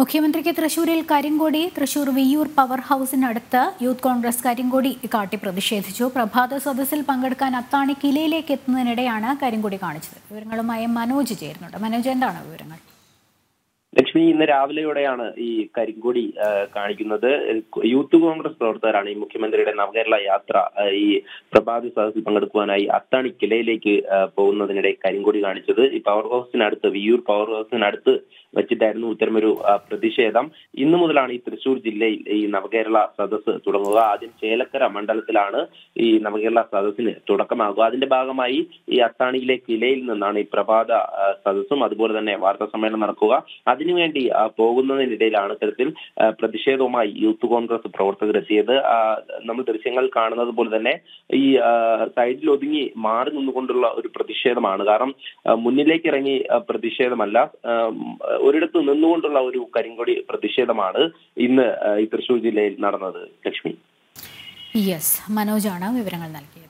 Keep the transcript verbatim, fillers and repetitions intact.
മുഖ്യമന്ത്രിക്ക് തൃശൂരിൽ കരിങ്കോടി തൃശൂർ വിയൂർ പവർ ഹൗസിനടുത്ത് യൂത്ത് കോൺഗ്രസ് കരിങ്കോടി കാട്ടി പ്രതിഷേധിച്ചു. പ്രഭാത സദസ്സിൽ പങ്കെടുക്കാൻ അത്താണി കിലയിലേക്ക് എത്തുന്നതിനിടെയാണ് കരിങ്കോടി കാണിച്ചത്. വിവരങ്ങളുമായി മനോജ് ചേരുന്നുണ്ട്. മനോജ്, എന്താണ് വിവരങ്ങൾ? ലക്ഷ്മി, ഇന്ന് രാവിലെയോടെയാണ് ഈ കരിങ്കൊടി കാണിക്കുന്നത്. യൂത്ത് കോൺഗ്രസ് പ്രവർത്തകരാണ് ഈ മുഖ്യമന്ത്രിയുടെ നവകേരള യാത്ര ഈ പ്രഭാത സദസ്സിൽ പങ്കെടുക്കുവാനായി അത്താണി കിലയിലേക്ക് പോകുന്നതിനിടെ കരിങ്കൊടി കാണിച്ചത്. ഈ പവർ ഹൗസിനടുത്ത് വിയൂർ പവർ ഹൗസിനടുത്ത് വെച്ചിട്ടായിരുന്നു ഇത്തരമൊരു പ്രതിഷേധം. ഇന്നു മുതലാണ് ഈ തൃശൂർ ജില്ലയിൽ ഈ നവകേരള സദസ്സ് തുടങ്ങുക. ആദ്യം ചേലക്കര മണ്ഡലത്തിലാണ് ഈ നവകേരള സദസ്സിന് തുടക്കമാകുക. അതിന്റെ ഭാഗമായി ഈ അത്താണിയിലെ കിലയിൽ നിന്നാണ് ഈ പ്രഭാത സദസ്സും അതുപോലെ തന്നെ വാർത്താ സമ്മേളനം നടക്കുക. അതിനുവേണ്ടി പോകുന്നതിനിടയിലാണ് ഇത്തരത്തിൽ പ്രതിഷേധവുമായി യൂത്ത് കോൺഗ്രസ് പ്രവർത്തകർ എത്തിയത്. നമ്മൾ ദൃശ്യങ്ങൾ കാണുന്നത് പോലെ തന്നെ ഈ സൈഡിൽ ഒതുങ്ങി മാറി നിന്നുകൊണ്ടുള്ള ഒരു പ്രതിഷേധമാണ്. കാരണം മുന്നിലേക്ക് ഇറങ്ങി പ്രതിഷേധമല്ല, ഒരിടത്ത് നിന്നുകൊണ്ടുള്ള ഒരു കരിങ്കൊടി പ്രതിഷേധമാണ് ഇന്ന് ഈ തൃശൂർ ജില്ലയിൽ നടന്നത്. ലക്ഷ്മി, യെസ്, മനോജാണ് വിവരങ്ങൾ നൽകി.